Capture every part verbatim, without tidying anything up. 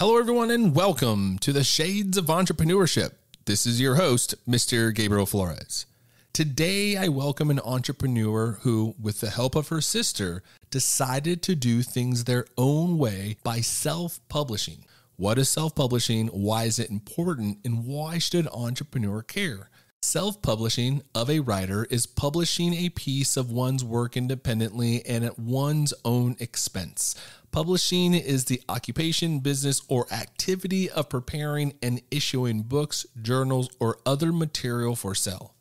Hello, everyone, and welcome to The Shades of Entrepreneurship. This is your host, Mister Gabriel Flores. Today, I welcome an entrepreneur who, with the help of her sister, decided to do things their own way by self-publishing. What is self-publishing? Why is it important? And why should an entrepreneur care? Self-publishing of a writer is publishing a piece of one's work independently and at one's own expense. Publishing is the occupation, business, or activity of preparing and issuing books, journals, or other material for sale.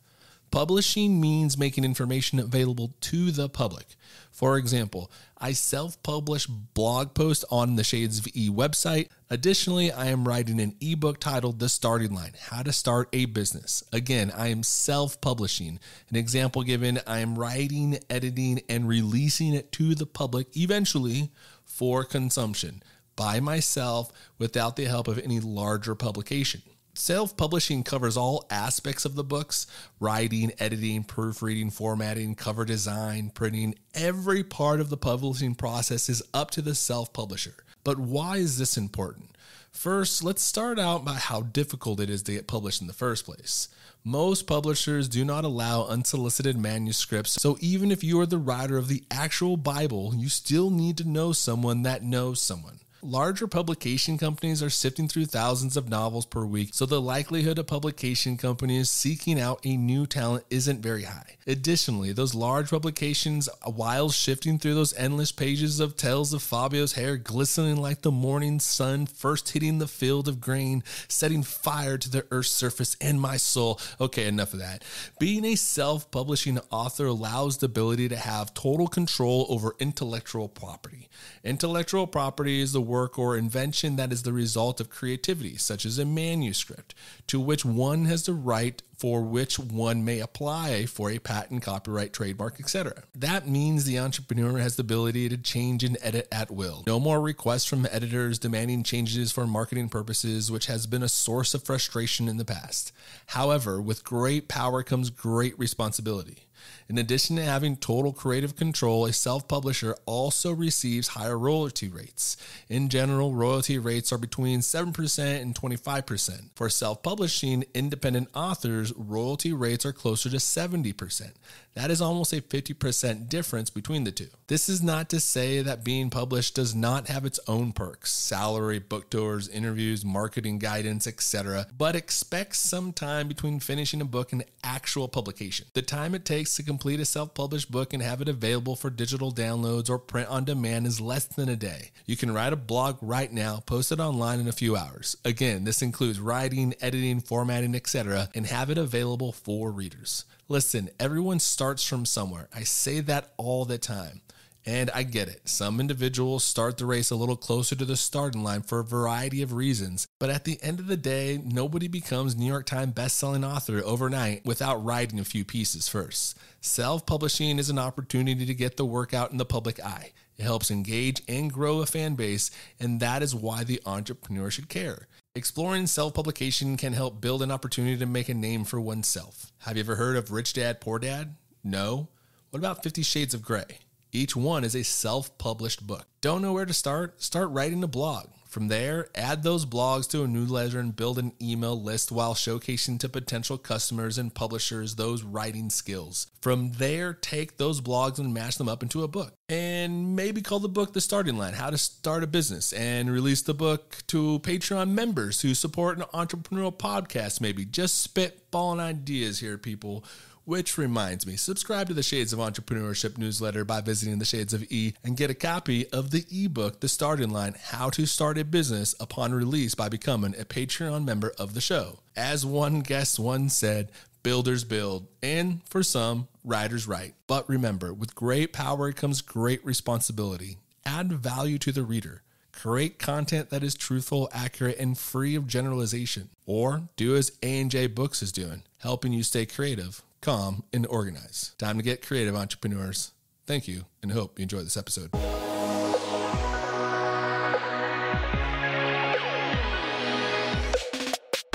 Publishing means making information available to the public. For example, I self-publish blog posts on the Shades of E website. Additionally, I am writing an ebook titled The Starting Line, How to Start a Business. Again, I am self-publishing. An example given, I am writing, editing, and releasing it to the public eventually for consumption by myself without the help of any larger publication. Self-publishing covers all aspects of the books: writing, editing, proofreading, formatting, cover design, printing. Every part of the publishing process is up to the self-publisher. But why is this important? First, let's start out by how difficult it is to get published in the first place. Most publishers do not allow unsolicited manuscripts, so even if you are the writer of the actual Bible, you still need to know someone that knows someone. Larger publication companies are sifting through thousands of novels per week, so the likelihood of publication companies seeking out a new talent isn't very high. Additionally, those large publications, while shifting through those endless pages of tales of Fabio's hair glistening like the morning sun, first hitting the field of grain, setting fire to the earth's surface and my soul. Okay, enough of that. Being a self-publishing author allows the ability to have total control over intellectual property. Intellectual property is the work or invention that is the result of creativity, such as a manuscript, to which one has the right, for which one may apply for a patent, copyright, trademark, et cetera. That means the entrepreneur has the ability to change and edit at will. No more requests from editors demanding changes for marketing purposes, which has been a source of frustration in the past. However, with great power comes great responsibility. In addition to having total creative control, a self-publisher also receives higher royalty rates. In general, royalty rates are between seven percent and twenty-five percent. For self-publishing independent authors, royalty rates are closer to seventy percent. That is almost a fifty percent difference between the two. This is not to say that being published does not have its own perks: salary, book tours, interviews, marketing guidance, et cetera. But expect some time between finishing a book and actual publication. The time it takes to complete a self-published book and have it available for digital downloads or print on demand is less than a day. You can write a blog right now, post it online in a few hours. Again, this includes writing, editing, formatting, et cetera, and have it available for readers. Listen, everyone starts from somewhere. I say that all the time. And I get it. Some individuals start the race a little closer to the starting line for a variety of reasons. But at the end of the day, nobody becomes New York Times bestselling author overnight without writing a few pieces first. Self-publishing is an opportunity to get the work out in the public eye. It helps engage and grow a fan base, and that is why the entrepreneur should care. Exploring self-publication can help build an opportunity to make a name for oneself. Have you ever heard of Rich Dad, Poor Dad? No? What about Fifty Shades of Grey? Each one is a self-published book. Don't know where to start? Start writing a blog. From there, add those blogs to a newsletter and build an email list while showcasing to potential customers and publishers those writing skills. From there, take those blogs and mash them up into a book. And maybe call the book The Starting Line, How to Start a Business, and release the book to Patreon members who support an entrepreneurial podcast, maybe. Just spitballing ideas here, people. Which reminds me, subscribe to the Shades of Entrepreneurship newsletter by visiting the Shades of E and get a copy of the ebook, The Starting Line, How to Start a Business, upon release by becoming a Patreon member of the show. As one guest once said, builders build, and for some, writers write. But remember, with great power comes great responsibility. Add value to the reader. Create content that is truthful, accurate, and free of generalization. Or do as A and J Books is doing, helping you stay creative, calm, and organized. Time to get creative, entrepreneurs. Thank you, and hope you enjoyed this episode.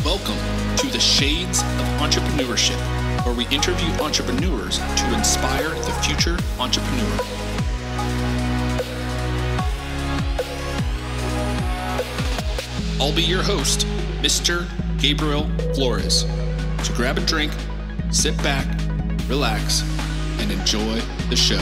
Welcome to The Shades of Entrepreneurship, where we interview entrepreneurs to inspire the future entrepreneur. I'll be your host, Mister Gabriel Flores. So grab a drink, sit back, relax, and enjoy the show.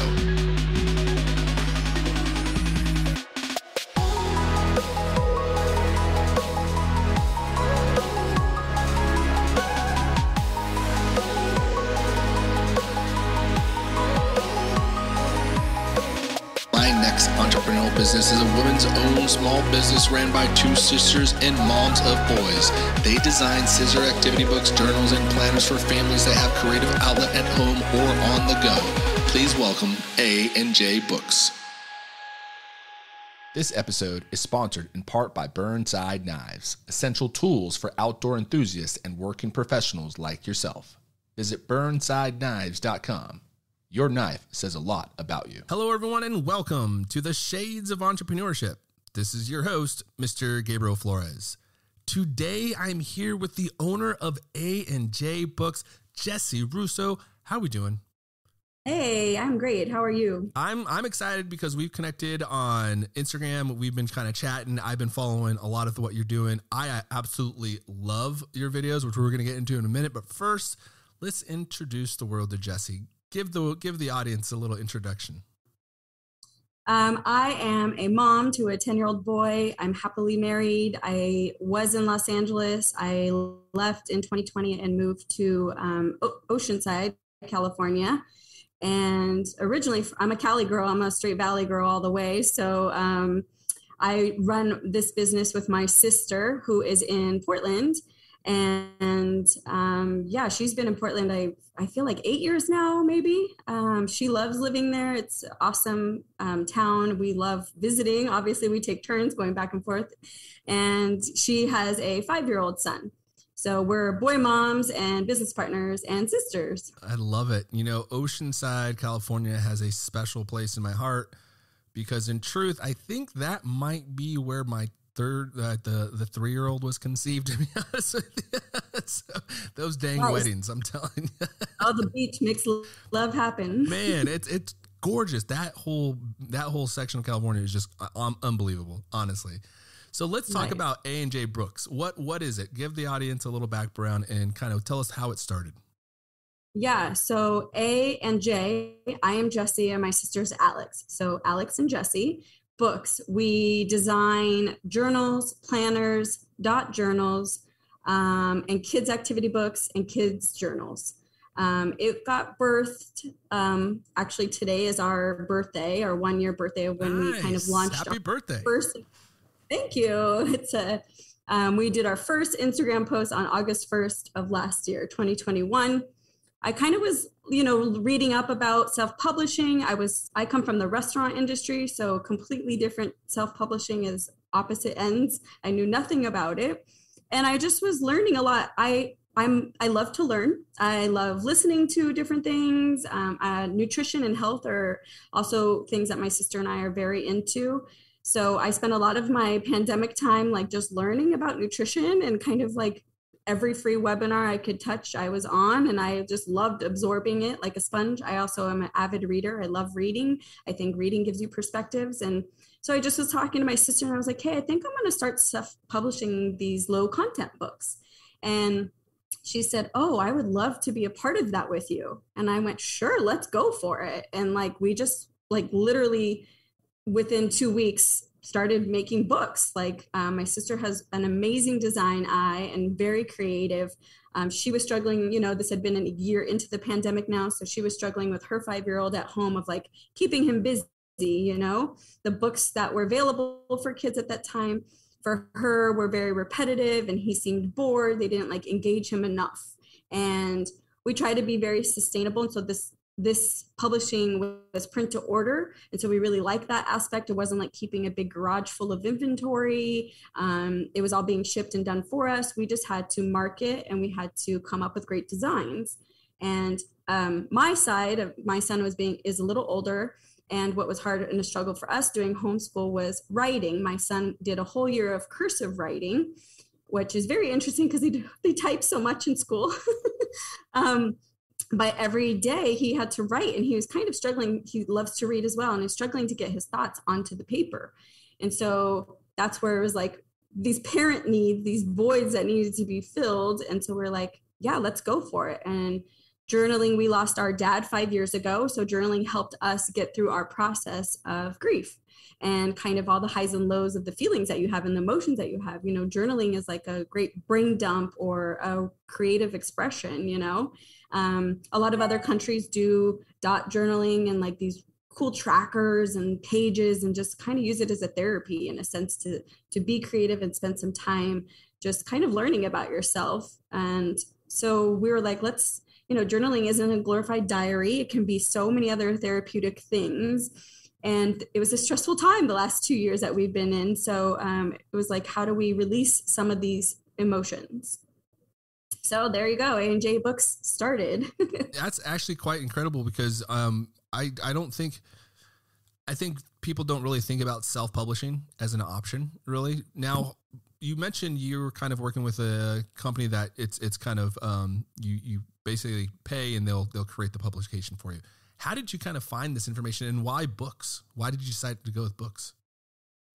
Business is a woman's own small business ran by two sisters and moms of boys. They design scissor activity books, journals, and planners for families that have creative outlet at home or on the go. Please welcome A and J Books. This episode is sponsored in part by Burnside Knives, essential tools for outdoor enthusiasts and working professionals like yourself. Visit burnside knives dot com. Your knife says a lot about you. Hello, everyone, and welcome to The Shades of Entrepreneurship. This is your host, Mister Gabriel Flores. Today, I'm here with the owner of A and J Books, Jesse Russo. How are we doing? Hey, I'm great. How are you? I'm I'm excited because we've connected on Instagram. We've been kind of chatting. I've been following a lot of what you're doing. I absolutely love your videos, which we're going to get into in a minute. But first, let's introduce the world to Jesse. Give the give the audience a little introduction. Um, I am a mom to a ten-year-old boy. I'm happily married. I was in Los Angeles. I left in twenty twenty and moved to um, Oceanside, California. And originally, I'm a Cali girl. I'm a straight valley girl all the way. So um, I run this business with my sister, who is in Portland. And um, yeah, she's been in Portland, I I feel like eight years now, maybe. Um, she loves living there. It's an awesome um, town. We love visiting. Obviously, we take turns going back and forth. And she has a five-year-old son. So we're boy moms and business partners and sisters. I love it. You know, Oceanside, California has a special place in my heart because in truth, I think that might be where my Third, uh, the the three year old was conceived. To be honest with you. So those dang nice weddings, I'm telling you. All the beach makes love happen. Man, it's it's gorgeous. That whole that whole section of California is just um, unbelievable, honestly. So let's talk nice. about A and J Books. What what is it? Give the audience a little background and kind of tell us how it started. Yeah. So A and J. I am Jesse, and my sister's Alex. So Alex and Jesse. Books. We design journals, planners, dot journals, um, and kids' activity books and kids' journals. Um, it got birthed. Um, actually, today is our birthday, our one year birthday of when nice. we kind of launched. Happy our birthday. First, thank you. It's a, um, we did our first Instagram post on August first of last year, twenty twenty-one. I kind of was, you know, reading up about self-publishing. I was, I come from the restaurant industry, so completely different. Self-publishing is opposite ends. I knew nothing about it. And I just was learning a lot. I, I'm, I love to learn. I love listening to different things. Um, uh, nutrition and health are also things that my sister and I are very into. So I spent a lot of my pandemic time, like just learning about nutrition and kind of like every free webinar I could touch, I was on, and I just loved absorbing it like a sponge. I also am an avid reader. I love reading. I think reading gives you perspectives. And so I just was talking to my sister and I was like, hey, I think I'm going to start self-publishing these low content books. And she said, oh, I would love to be a part of that with you. And I went, sure, let's go for it. And like, we just like literally within two weeks, started making books. Like um, my sister has an amazing design eye and very creative. Um, she was struggling, you know, this had been a year into the pandemic now. So she was struggling with her five-year-old at home of like keeping him busy, you know, the books that were available for kids at that time for her were very repetitive and he seemed bored. They didn't like engage him enough. And we try to be very sustainable. And so this This publishing was print to order. And so we really liked that aspect. It wasn't like keeping a big garage full of inventory. Um, it was all being shipped and done for us. We just had to market and we had to come up with great designs. And um, my side of my son was being is a little older. And what was hard and a struggle for us doing homeschool was writing. My son did a whole year of cursive writing, which is very interesting because they, they type so much in school. um, But every day he had to write and he was kind of struggling. He loves to read as well and is struggling to get his thoughts onto the paper. And so that's where it was like, these parent needs, these voids that needed to be filled. And so we're like, yeah, let's go for it. And journaling, we lost our dad five years ago. So journaling helped us get through our process of grief and kind of all the highs and lows of the feelings that you have and the emotions that you have. You know, journaling is like a great brain dump or a creative expression, you know. Um, a lot of other countries do dot journaling and like these cool trackers and pages, and just kind of use it as a therapy in a sense to to be creative and spend some time just kind of learning about yourself. And so we were like, let's, you know, journaling isn't a glorified diary. It can be so many other therapeutic things. And it was a stressful time the last two years that we've been in. So um, it was like, how do we release some of these emotions? So there you go. A and J Books started. That's actually quite incredible because um, I, I don't think, I think people don't really think about self-publishing as an option really. Now, you mentioned you were kind of working with a company that it's, it's kind of, um, you, you basically pay and they'll, they'll create the publication for you. How did you kind of find this information, and why books? Why did you decide to go with books?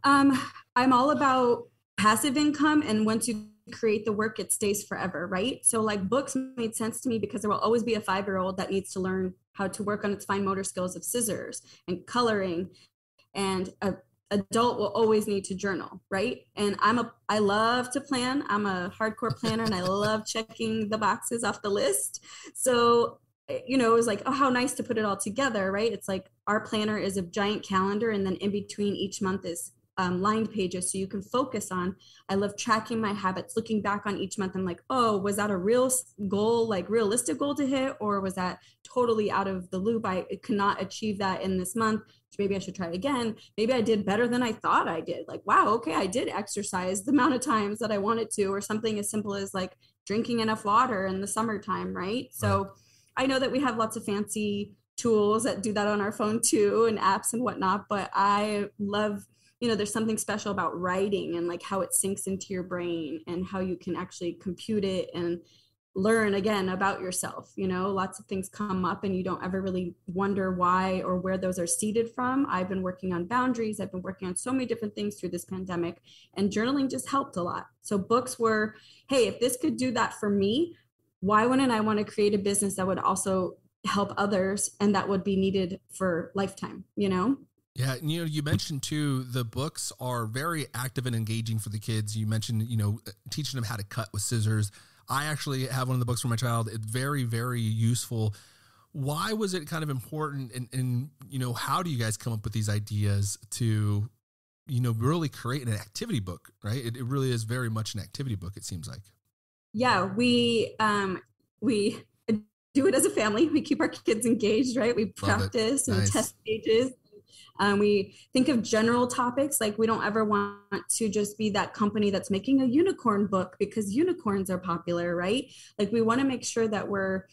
Um, I'm all about passive income. And once you create the work, it stays forever, right? So like books made sense to me because there will always be a five-year-old that needs to learn how to work on its fine motor skills of scissors and coloring, and an adult will always need to journal, right? And I'm a, I love to plan. I'm a hardcore planner and I love checking the boxes off the list. So you know, it was like, oh, how nice to put it all together, right? It's like our planner is a giant calendar, and then in between each month is um, lined pages so you can focus on. I love tracking my habits, looking back on each month. I'm like, oh, was that a real goal, like realistic goal to hit? Or was that totally out of the loop? I could not achieve that in this month. Maybe I should try again. Maybe I did better than I thought I did. Like, wow, okay, I did exercise the amount of times that I wanted to, or something as simple as like drinking enough water in the summertime, right? So right. I know that we have lots of fancy tools that do that on our phone too, and apps and whatnot, but I love, you know, there's something special about writing and like how it sinks into your brain and how you can actually compute it and learn again about yourself. You know, lots of things come up and you don't ever really wonder why or where those are seeded from. I've been working on boundaries. I've been working on so many different things through this pandemic, and journaling just helped a lot. So books were, hey, if this could do that for me, why wouldn't I want to create a business that would also help others and that would be needed for lifetime, you know? Yeah. And, you know, you mentioned too, the books are very active and engaging for the kids. You mentioned, you know, teaching them how to cut with scissors. I actually have one of the books for my child. It's very, very useful. Why was it kind of important? And, and, you know, how do you guys come up with these ideas to, you know, really create an activity book, right? It, it really is very much an activity book, it seems like. Yeah, we um, we do it as a family. We keep our kids engaged, right? We practice and nice. Test pages. Um, we think of general topics. Like we don't ever want to just be that company that's making a unicorn book because unicorns are popular, right? Like we want to make sure that we're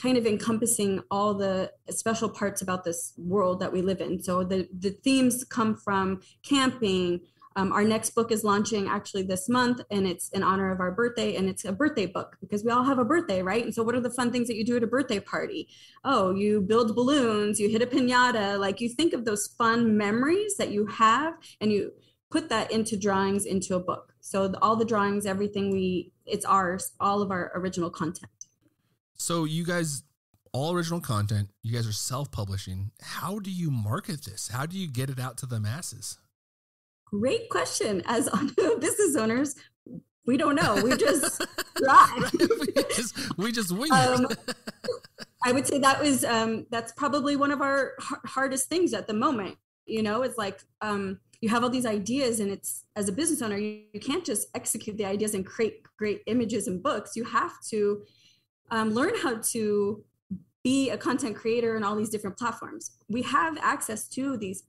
kind of encompassing all the special parts about this world that we live in. So the, the themes come from camping. Um, our next book is launching actually this month, and it's in honor of our birthday, and it's a birthday book because we all have a birthday, right? And so what are the fun things that you do at a birthday party? Oh, you build balloons, you hit a piñata, like you think of those fun memories that you have and you put that into drawings into a book. So the, all the drawings, everything we, it's ours, all of our original content. So you guys, all original content, you guys are self-publishing. How do you market this? How do you get it out to the masses? Great question. As business owners, we don't know. We just drive. we, just, we just wing um, it. I would say that was um, that's probably one of our hardest things at the moment. You know, it's like um, you have all these ideas, and it's as a business owner, you, you can't just execute the ideas and create great images and books. You have to um, learn how to be a content creator in all these different platforms. We have access to these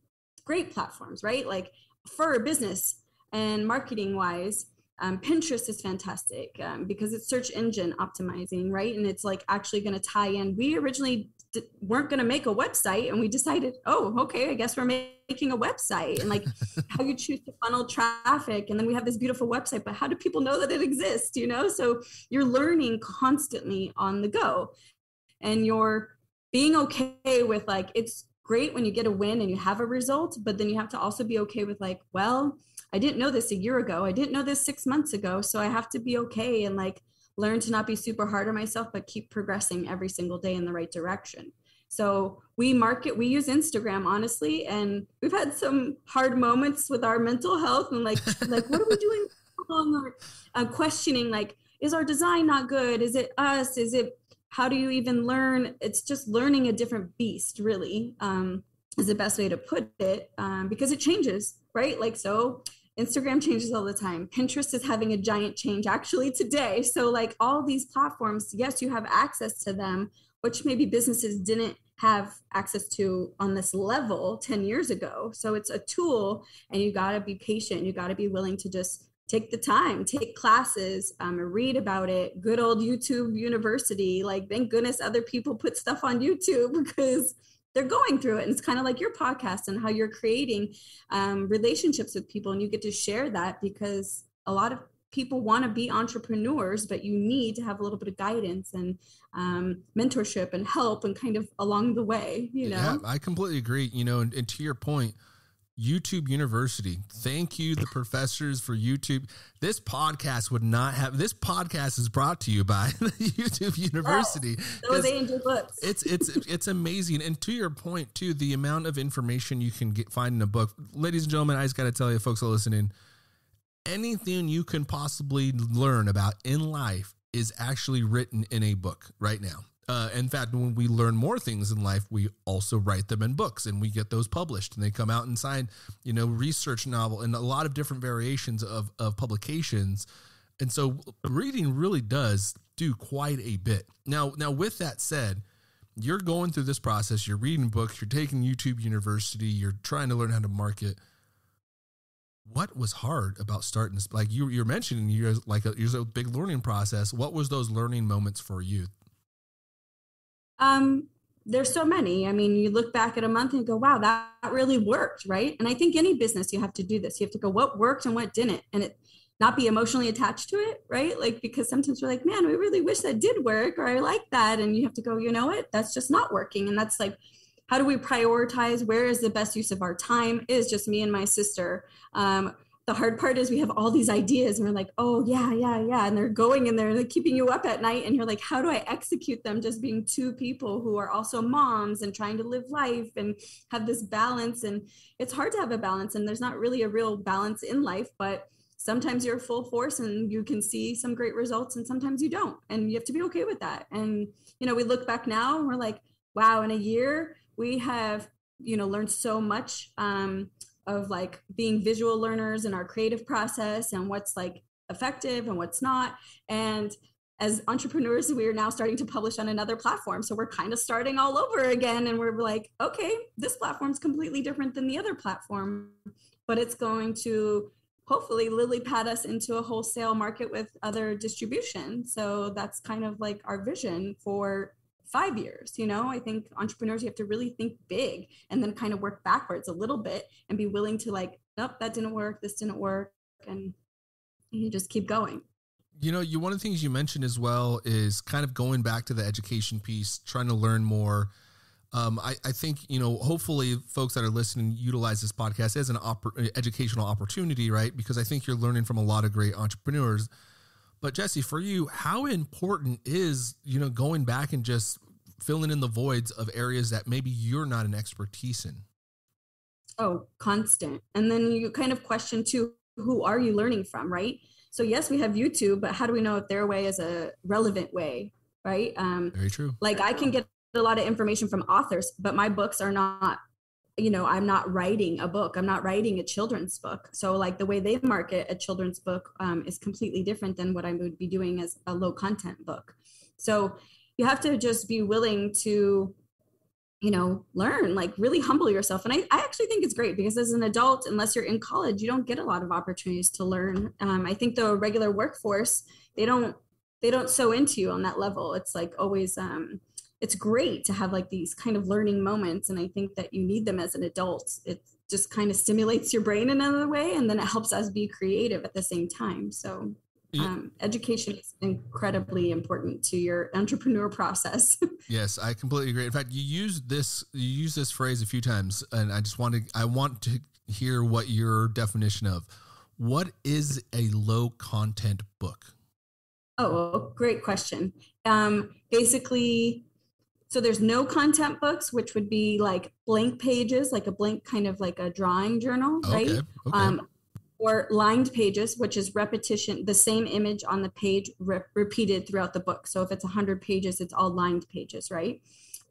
great platforms, right? Like, for business and marketing wise, um, Pinterest is fantastic um, because it's search engine optimizing, right? And it's like actually going to tie in. We originally d- weren't going to make a website, and we decided, oh, okay, I guess we're making a website, and like how you choose to funnel traffic. And then we have this beautiful website, but how do people know that it exists? You know, so you're learning constantly on the go, and you're being okay with like, it's great when you get a win and you have a result, but then you have to also be okay with like, well, I didn't know this a year ago. I didn't know this six months ago. So I have to be okay and like learn to not be super hard on myself, but keep progressing every single day in the right direction. So we market, we use Instagram, honestly, and we've had some hard moments with our mental health and like, like, what are we doing wrong? Uh, questioning, like, is our design not good? Is it us? Is it, how do you even learn? It's just learning a different beast, really, um, is the best way to put it, um, because it changes, right? Like, so Instagram changes all the time. Pinterest is having a giant change actually today. So like all these platforms, yes, you have access to them, which maybe businesses didn't have access to on this level ten years ago. So it's a tool, and you got to be patient. You got to be willing to just take the time, take classes, um, read about it. Good old YouTube university. Like, thank goodness other people put stuff on YouTube because they're going through it. And it's kind of like your podcast and how you're creating um, relationships with people. And you get to share that because a lot of people want to be entrepreneurs, but you need to have a little bit of guidance and um, mentorship and help and kind of along the way, you know? Yeah, I completely agree. You know, and, and to your point, YouTube University, thank you, the professors for YouTube. This podcast would not have, this podcast is brought to you by the YouTube University. Oh, those A and J Books. It's, it's, it's amazing. And to your point too, the amount of information you can get, find in a book, ladies and gentlemen, I just got to tell you folks that are listening, anything you can possibly learn about in life is actually written in a book right now. Uh, in fact, when we learn more things in life, we also write them in books and we get those published and they come out inside, you know, research novel and a lot of different variations of, of publications. And so reading really does do quite a bit. Now, now with that said, you're going through this process, you're reading books, you're taking YouTube University, you're trying to learn how to market. What was hard about starting this? Like you, you're mentioning you're like a, you're a big learning process. What was those learning moments for you? Um, there's so many. I mean, you look back at a month and go, wow, that, that really worked. Right. And I think any business, you have to do this. You have to go, what worked and what didn't, and it not be emotionally attached to it. Right. Like, because sometimes we're like, man, we really wish that did work, or I like that. And you have to go, you know what, that's just not working. And that's like, how do we prioritize? Where is the best use of our time? It is just me and my sister. Um, The hard part is we have all these ideas and we're like, oh yeah, yeah, yeah. And they're going in there and they're keeping you up at night. And you're like, how do I execute them? Just being two people who are also moms and trying to live life and have this balance. And it's hard to have a balance, and there's not really a real balance in life, but sometimes you're full force and you can see some great results and sometimes you don't. And you have to be okay with that. And, you know, we look back now and we're like, wow, in a year we have, you know, learned so much, um, of like being visual learners in our creative process and what's like effective and what's not. And as entrepreneurs, we are now starting to publish on another platform. So we're kind of starting all over again. And we're like, okay, this platform's completely different than the other platform, but it's going to hopefully lily pad us into a wholesale market with other distribution. So that's kind of like our vision for five years, you know. I think entrepreneurs, you have to really think big and then kind of work backwards a little bit and be willing to like, nope, that didn't work. This didn't work. And you just keep going. You know, you, one of the things you mentioned as well is kind of going back to the education piece, trying to learn more. Um, I, I think, you know, hopefully folks that are listening utilize this podcast as an oppor- educational opportunity, right? Because I think you're learning from a lot of great entrepreneurs. But Jesse, for you, how important is, you know, going back and just filling in the voids of areas that maybe you're not an expertise in? Oh, constant. And then you kind of question too, who are you learning from, right? So yes, we have YouTube, but how do we know if their way is a relevant way, right? Um, Very true. Like I can get a lot of information from authors, but my books are not, you know, I'm not writing a book. I'm not writing a children's book. So like the way they market a children's book um, is completely different than what I would be doing as a low content book. So you have to just be willing to, you know, learn, like really humble yourself. And I, I actually think it's great because as an adult, unless you're in college, you don't get a lot of opportunities to learn. Um, I think the regular workforce, they don't, they don't sew into you on that level. It's like always, um, it's great to have like these kind of learning moments. And I think that you need them as an adult. It just kind of stimulates your brain in another way. And then it helps us be creative at the same time. So um, education is incredibly important to your entrepreneur process. Yes, I completely agree. In fact, you use this, you use this phrase a few times, and I just want to, I want to hear what your definition of What is a low content book? Oh, great question. Um, basically, so there's no content books, which would be like blank pages, like a blank kind of like a drawing journal, okay, right? Okay. Um, or lined pages, which is repetition, the same image on the page re- repeated throughout the book. So if it's one hundred pages, it's all lined pages, right?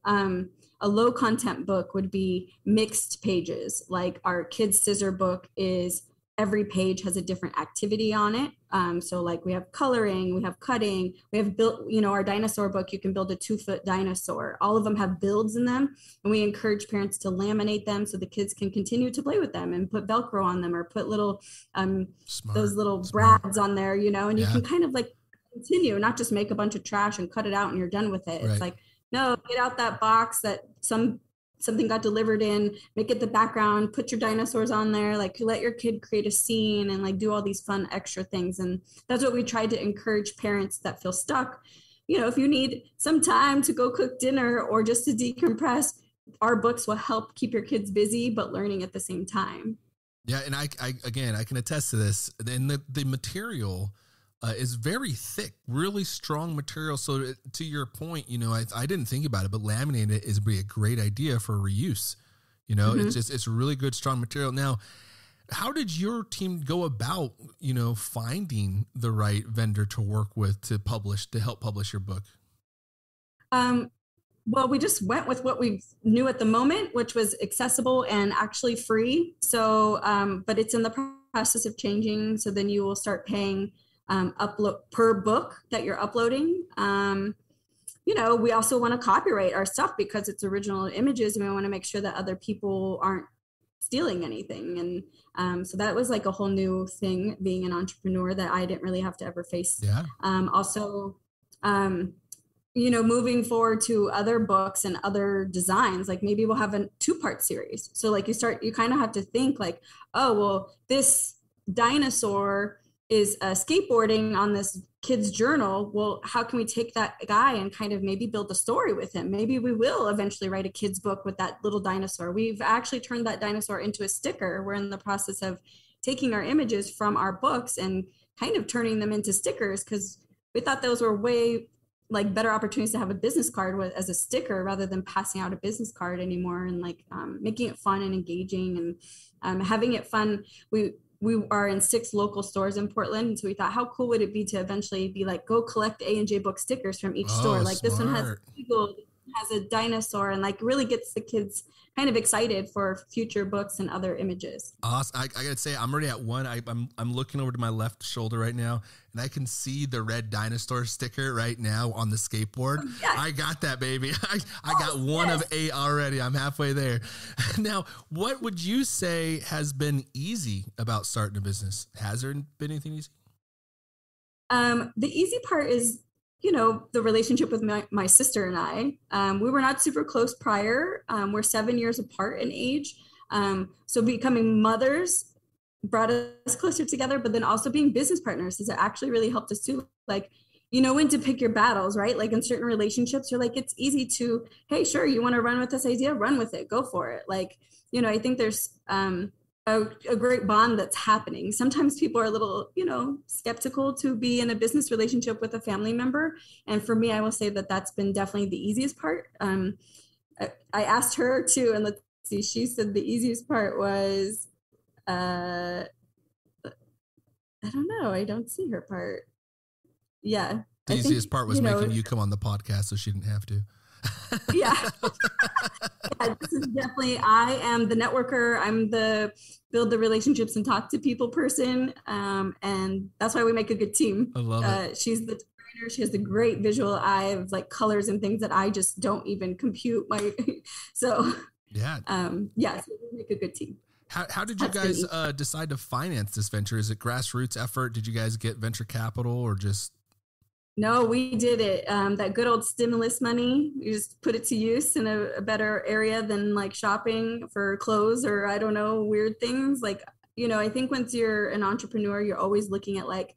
Um, a low content book would be mixed pages, like our kids' scissor book is every page has a different activity on it. Um, so like we have coloring, we have cutting, we have built, you know, our dinosaur book, you can build a two foot dinosaur. All of them have builds in them. And we encourage parents to laminate them so the kids can continue to play with them and put Velcro on them or put little, um, Smart. those little Smart. brads on there, you know, and yeah. you can kind of like continue, not just make a bunch of trash and cut it out and you're done with it. Right. It's like, no, get out that box that some something got delivered in, make it the background, put your dinosaurs on there, like let your kid create a scene and like do all these fun extra things. And that's what we tried to encourage parents that feel stuck. You know, if you need some time to go cook dinner or just to decompress, our books will help keep your kids busy, but learning at the same time. Yeah. And I, I again, I can attest to this. And the, the material uh, is very thick, really strong material. So to, to your point, you know, I, I didn't think about it, but laminating it is be a great idea for reuse. You know, mm-hmm. it's just, it's really good, strong material. Now, how did your team go about, you know, finding the right vendor to work with, to publish, to help publish your book? Um, Well, we just went with what we knew at the moment, which was accessible and actually free. So, um, but it's in the process of changing. So then you will start paying um, upload per book that you're uploading. Um, you know, we also want to copyright our stuff because it's original images and we want to make sure that other people aren't stealing anything. And um, so that was like a whole new thing being an entrepreneur that I didn't really have to ever face. Yeah. Um, also, um, you know, moving forward to other books and other designs, like maybe we'll have a two part series. So like you start, you kind of have to think like, oh, well, this dinosaur is uh, skateboarding on this kid's journal. Well, how can we take that guy and kind of maybe build a story with him? Maybe we will eventually write a kid's book with that little dinosaur. We've actually turned that dinosaur into a sticker. We're in the process of taking our images from our books and kind of turning them into stickers because we thought those were way like better opportunities to have a business card with as a sticker rather than passing out a business card anymore, and like um, making it fun and engaging and um, having it fun. We, we are in six local stores in Portland. And so we thought, how cool would it be to eventually be like, go collect A and J book stickers from each oh, store. Like smart. This one has Google, has a dinosaur, and like really gets the kids kind of excited for future books and other images. Awesome. I, I gotta say, I'm already at one. I, I'm I'm looking over to my left shoulder right now, and I can see the red dinosaur sticker right now on the skateboard. Oh, yes. I got that, baby. I, I got oh, one yes. of eight already. I'm halfway there. Now, what would you say has been easy about starting a business? Has there been anything easy? Um, the easy part is, you know, the relationship with my, my sister and I. Um, we were not super close prior. Um, we're seven years apart in age. Um, so becoming mothers brought us closer together, but then also being business partners has actually really helped us too. Like, you know, when to pick your battles, right? Like in certain relationships, you're like, it's easy to, hey, sure, you want to run with this idea? Run with it, go for it. Like, you know, I think there's um, a, a great bond that's happening. Sometimes people are a little, you know, skeptical to be in a business relationship with a family member. And for me, I will say that that's been definitely the easiest part. Um, I, I asked her too, and let's see, she said the easiest part was, uh, I don't know. I don't see her part. Yeah. The I easiest think, part was you making know, you come on the podcast so she didn't have to. yeah. yeah, this is definitely, I am the networker. I'm the build the relationships and talk to people person. Um, and that's why we make a good team. I love uh, it. She's the designer. She has the great visual eye of like colors and things that I just don't even compute. My So yeah. Um, yeah. So we make a good team. How, how did you that's guys uh, decide to finance this venture? Is it grassroots effort? Did you guys get venture capital or just? No, we did it. Um, that good old stimulus money, you just put it to use in a, a better area than like shopping for clothes or I don't know, weird things. Like, you know, I think once you're an entrepreneur, you're always looking at like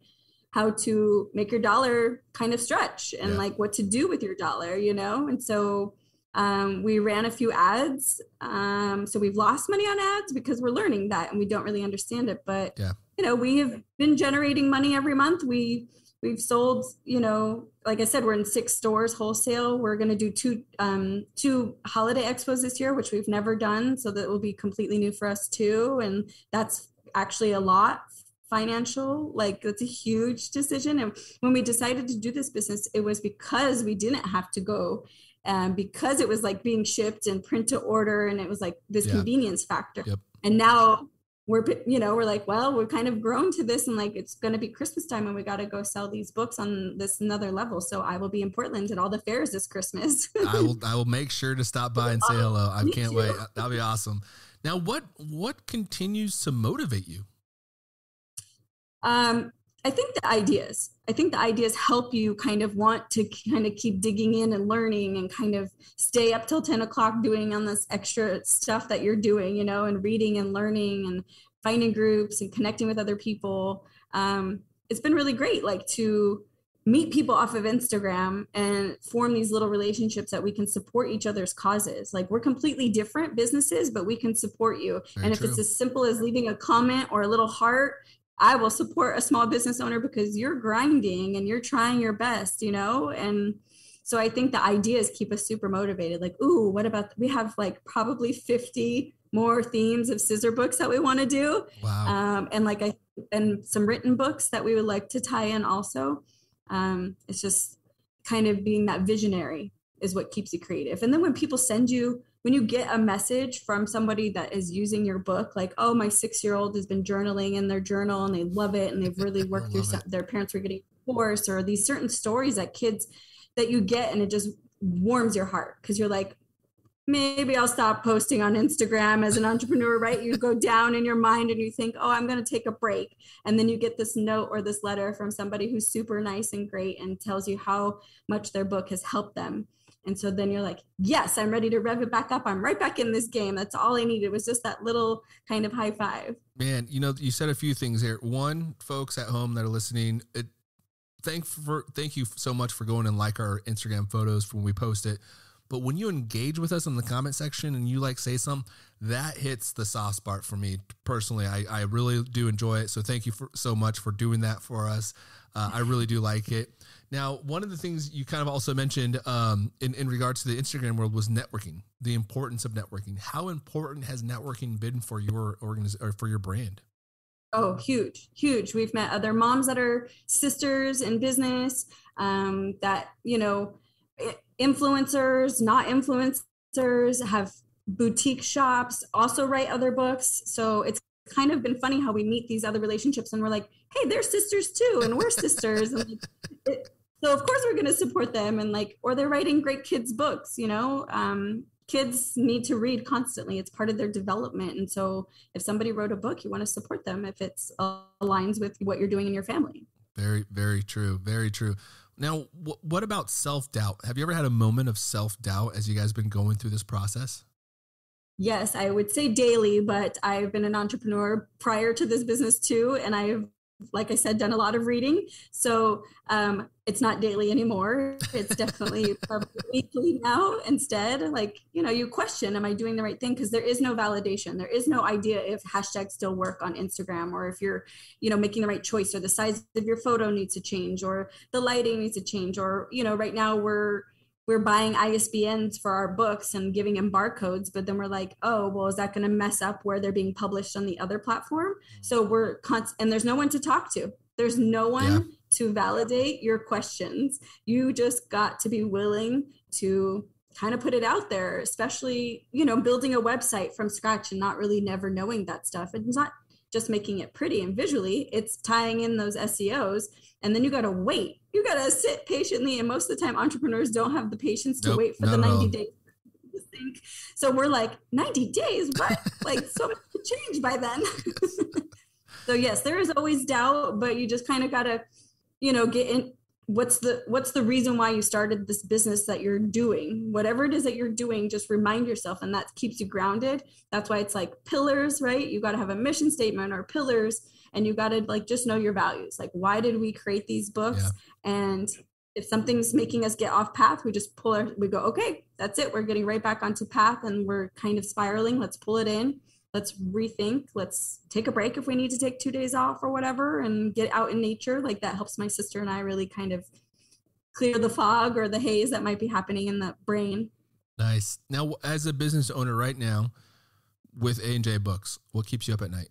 how to make your dollar kind of stretch and yeah. like what to do with your dollar, you know? And so um, we ran a few ads. Um, so we've lost money on ads because we're learning that and we don't really understand it, but yeah. you know, we have been generating money every month. We, we've sold, you know, like I said, we're in six stores wholesale. We're going to do two, um, two holiday expos this year, which we've never done. So that will be completely new for us too. And that's actually a lot financial, like that's a huge decision. And when we decided to do this business, it was because we didn't have to go. Um, because it was like being shipped and print to order, and it was like this yeah. convenience factor. Yep. And now we're, you know, we're like, well, we've kind of grown to this, and like, it's going to be Christmas time and we got to go sell these books on this another level. So I will be in Portland at all the fairs this Christmas. I will, I will make sure to stop by and say hello. I can't wait. That'll be awesome. Now, what, what continues to motivate you? Um, I think the ideas, I think the ideas help you kind of want to kind of keep digging in and learning and kind of stay up till ten o'clock doing on this extra stuff that you're doing, you know, and reading and learning and finding groups and connecting with other people. Um, it's been really great, like to meet people off of Instagram and form these little relationships that we can support each other's causes. Like we're completely different businesses, but we can support you. Very and true. If it's as simple as leaving a comment or a little heart, I will support a small business owner because you're grinding and you're trying your best, you know? And so I think the ideas keep us super motivated. Like, ooh, what about, we have like probably fifty more themes of scissor books that we want to do. Wow. Um, and like, I, and some written books that we would like to tie in also. Um, it's just kind of being that visionary is what keeps you creative. And then when people send you, when you get a message from somebody that is using your book, like, oh, my six-year-old has been journaling in their journal and they love it. And they've really worked through some, their parents were getting divorced, or these certain stories that kids that you get. And it just warms your heart. Cause you're like, maybe I'll stop posting on Instagram as an entrepreneur, right? You go down in your mind and you think, oh, I'm going to take a break. And then you get this note or this letter from somebody who's super nice and great and tells you how much their book has helped them. And so then you're like, yes, I'm ready to rev it back up. I'm right back in this game. That's all I needed was just that little kind of high five. Man, you know, you said a few things here. One, folks at home that are listening, it, thank for thank you so much for going and like our Instagram photos when we post it. But when you engage with us in the comment section and you like say something, that hits the soft spot for me personally. I, I really do enjoy it. So thank you for, so much for doing that for us. Uh, I really do like it. Now, one of the things you kind of also mentioned um, in, in regards to the Instagram world was networking, the importance of networking. How important has networking been for your organiz- or for your brand? Oh, huge, huge. We've met other moms that are sisters in business, um, that, you know, influencers, not influencers, have boutique shops, also write other books. So it's kind of been funny how we meet these other relationships and we're like, hey, they're sisters too. And we're sisters. And like, it, so of course we're going to support them, and like, or they're writing great kids books, you know, um, kids need to read constantly. It's part of their development. And so if somebody wrote a book, you want to support them if it's uh, aligns with what you're doing in your family. Very, very true. Very true. Now, wh- what about self-doubt? Have you ever had a moment of self-doubt as you guys been going through this process? Yes, I would say daily, but I've been an entrepreneur prior to this business too. And I've, like I said, done a lot of reading. So um, it's not daily anymore. It's definitely weekly now instead. Like, you know, you question, am I doing the right thing? Because there is no validation. There is no idea if hashtags still work on Instagram, or if you're, you know, making the right choice, or the size of your photo needs to change, or the lighting needs to change, or, you know, right now we're, we're buying I S B Ns for our books and giving them barcodes, but then we're like, oh, well, is that going to mess up where they're being published on the other platform? So we're const- and there's no one to talk to. There's no one yeah. to validate your questions. You just got to be willing to kind of put it out there, especially, you know, building a website from scratch and not really never knowing that stuff. It's not just making it pretty and visually, it's tying in those S E Os. And then you got to wait. You got to sit patiently. And most of the time, entrepreneurs don't have the patience to nope, wait for the ninety days. So we're like, ninety days? What? Like, so much could change by then. Yes. So yes, there is always doubt, but you just kind of got to, you know, get in. What's the, what's the reason why you started this business that you're doing? Whatever it is that you're doing, just remind yourself, and that keeps you grounded. That's why it's like pillars, right? You got to have a mission statement or pillars, and you got to like, just know your values. Like, why did we create these books? Yeah. And if something's making us get off path, we just pull our, we go, okay, that's it. We're getting right back onto path, and we're kind of spiraling. Let's pull it in. let's rethink, let's take a break if we need to take two days off or whatever and get out in nature. Like that helps my sister and I really kind of clear the fog or the haze that might be happening in the brain. Nice. Now, as a business owner right now with A and J Books, what keeps you up at night?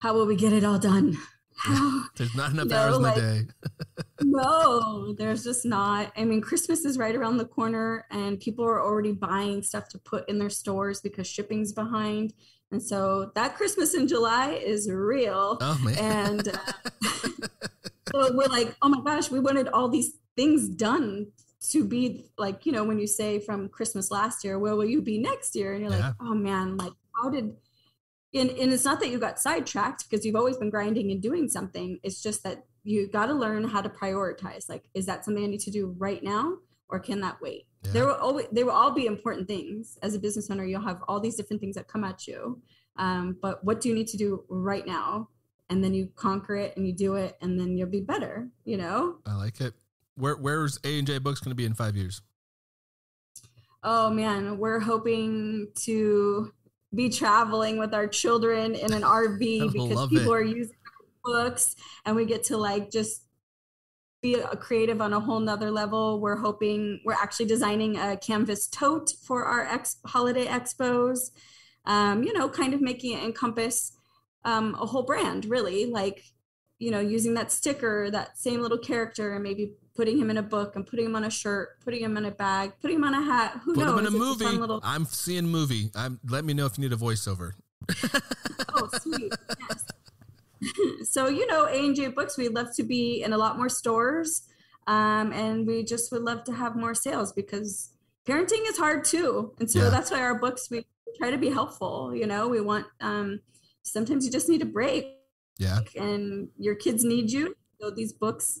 How will we get it all done? How? There's not enough no, hours in like, the day. No, there's just not. I mean, Christmas is right around the corner and people are already buying stuff to put in their stores because shipping's behind. And so that Christmas in July is real. Oh, man. And uh, so we're like, oh my gosh, we wanted all these things done to be like, you know, when you say from Christmas last year, where will you be next year? And you're yeah. like, oh man, like how did... And, and it's not that you got sidetracked because you've always been grinding and doing something. It's just that you got to learn how to prioritize. Like, is that something I need to do right now or can that wait? Yeah. There will always, they will all be important things. As a business owner, you'll have all these different things that come at you. Um, but what do you need to do right now? And then you conquer it and you do it and then you'll be better, you know? I like it. Where, where's A and J Books going to be in five years? Oh man, we're hoping to be traveling with our children in an R V because people it. are using books and we get to like just be a creative on a whole nother level. We're hoping we're actually designing a canvas tote for our ex holiday expos, um, you know, kind of making it encompass um, a whole brand really, like, you know, using that sticker, that same little character and maybe putting him in a book and putting him on a shirt, putting him in a bag, putting him on a hat. Who Put knows? Put him in a movie. A little... I'm seeing movie. I'm, let me know if you need a voiceover. Oh, sweet. Yes. So, you know, A and J Books, we'd love to be in a lot more stores. Um, and we just would love to have more sales because parenting is hard too. And so yeah. that's why our books, we try to be helpful. You know, we want, um, sometimes you just need a break. Yeah. And your kids need you. So these books,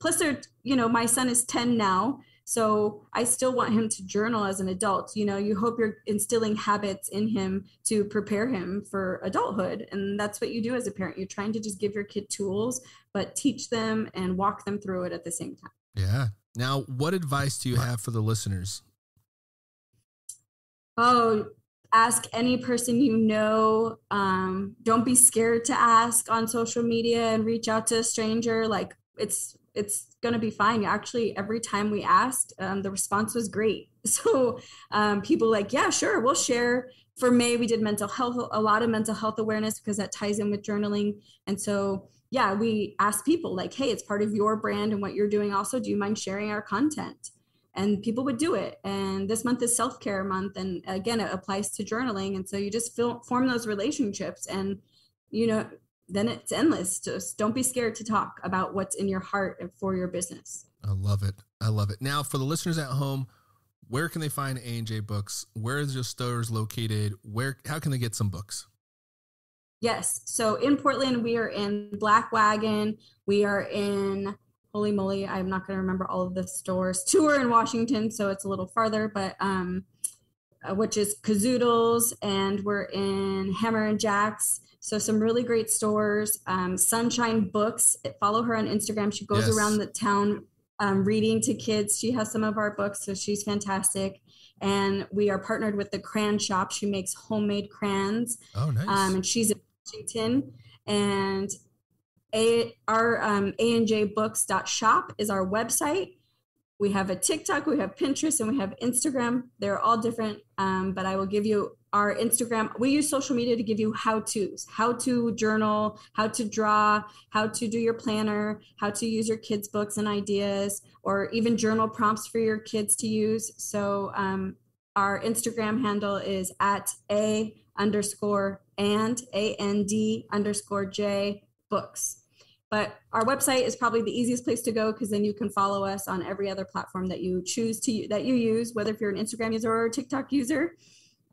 plus, they're, you know, my son is ten now, so I still want him to journal as an adult. You know, you hope you're instilling habits in him to prepare him for adulthood. And that's what you do as a parent. You're trying to just give your kid tools, but teach them and walk them through it at the same time. Yeah. Now, what advice do you have for the listeners? Oh, ask any person you know. Um, don't be scared to ask on social media and reach out to a stranger. Like, it's... it's going to be fine. Actually, every time we asked, um, the response was great. So um, people like, yeah, sure, we'll share. For May, we did mental health, a lot of mental health awareness because that ties in with journaling. And so, yeah, we asked people like, hey, it's part of your brand and what you're doing. Also, do you mind sharing our content? And people would do it. And this month is self-care month. And again, it applies to journaling. And so you just feel, form those relationships and, you know, then it's endless. Just don't be scared to talk about what's in your heart and for your business. I love it. I love it. Now, for the listeners at home, where can they find A and J Books? Where is your stores located? Where? How can they get some books? Yes. So in Portland, we are in Black Wagon. We are in, holy moly, I'm not going to remember all of the stores. Two are in Washington, so it's a little farther, but um, which is Kazoodles, and we're in Hammer and Jacks. So some really great stores, um, Sunshine Books. Follow her on Instagram. She goes yes. around the town um, reading to kids. She has some of our books, so she's fantastic. And we are partnered with the Crayon Shop. She makes homemade crayons. Oh, nice. Um, and she's in Washington. And a, our um, a and j books dot shop is our website. We have a TikTok, we have Pinterest, and we have Instagram. They're all different, um, but I will give you our Instagram. We use social media to give you how-tos, how to journal, how to draw, how to do your planner, how to use your kids' books and ideas, or even journal prompts for your kids to use. So um, our Instagram handle is at a underscore and A N D underscore J books. But our website is probably the easiest place to go because then you can follow us on every other platform that you choose to that you use, whether if you're an Instagram user or a TikTok user.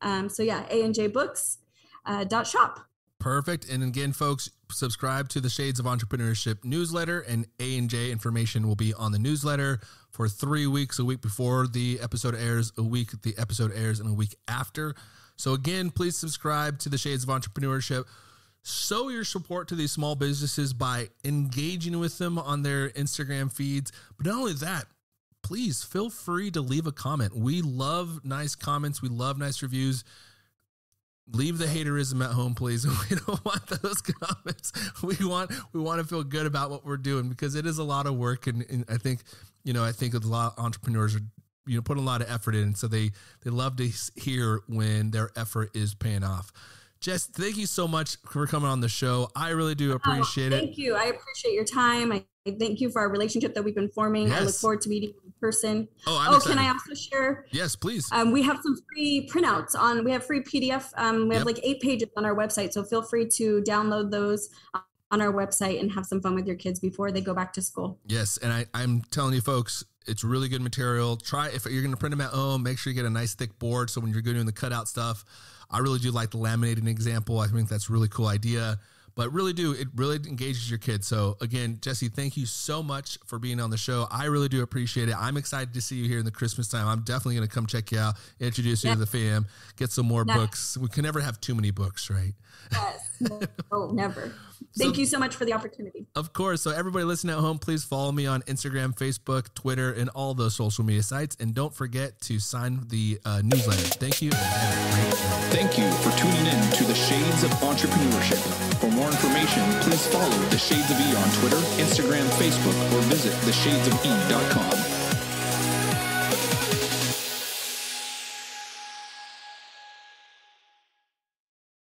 Um, so yeah, a and j books dot shop. Perfect. And again, folks, subscribe to the Shades of Entrepreneurship newsletter, and A and J information will be on the newsletter for three weeks, a week before the episode airs, a week the episode airs, and a week after. So again, please subscribe to the Shades of Entrepreneurship. Show your support to these small businesses by engaging with them on their Instagram feeds. But not only that, please feel free to leave a comment. We love nice comments. We love nice reviews. leave the haterism at home, please. We don't want those comments. We want, we want to feel good about what we're doing, because it is a lot of work. And, and I think, you know, I think a lot of entrepreneurs are, you know, putting a lot of effort in. And so they, they love to hear when their effort is paying off. Jess, thank you so much for coming on the show. I really do appreciate oh, thank it. Thank you. I appreciate your time. I thank you for our relationship that we've been forming. Yes. I look forward to meeting you in person. Oh, I'm oh excited. Can I also share? Yes, please. Um, we have some free printouts on, we have free P D F. Um, we yep. have like eight pages on our website. So feel free to download those on our website and have some fun with your kids before they go back to school. Yes. And I, I'm telling you folks, it's really good material. Try, if you're going to print them at home, make sure you get a nice thick board. So when you're doing the cutout stuff, I really do like the laminating example. I think that's a really cool idea, but really do. It really engages your kids. So again, Jesse, thank you so much for being on the show. I really do appreciate it. I'm excited to see you here in the Christmas time. I'm definitely going to come check you out, introduce you yeah. to the fam, get some more yeah. books. We can never have too many books, right? Yes. No, no, never. Thank so, you so much for the opportunity. Of course. So everybody listening at home, please follow me on Instagram, Facebook, Twitter, and all those social media sites. And don't forget to sign the uh, newsletter. Thank you. Thank you for tuning in to The Shades of Entrepreneurship. For more information, please follow The Shades of E on Twitter, Instagram, Facebook, or visit the shades of e dot com.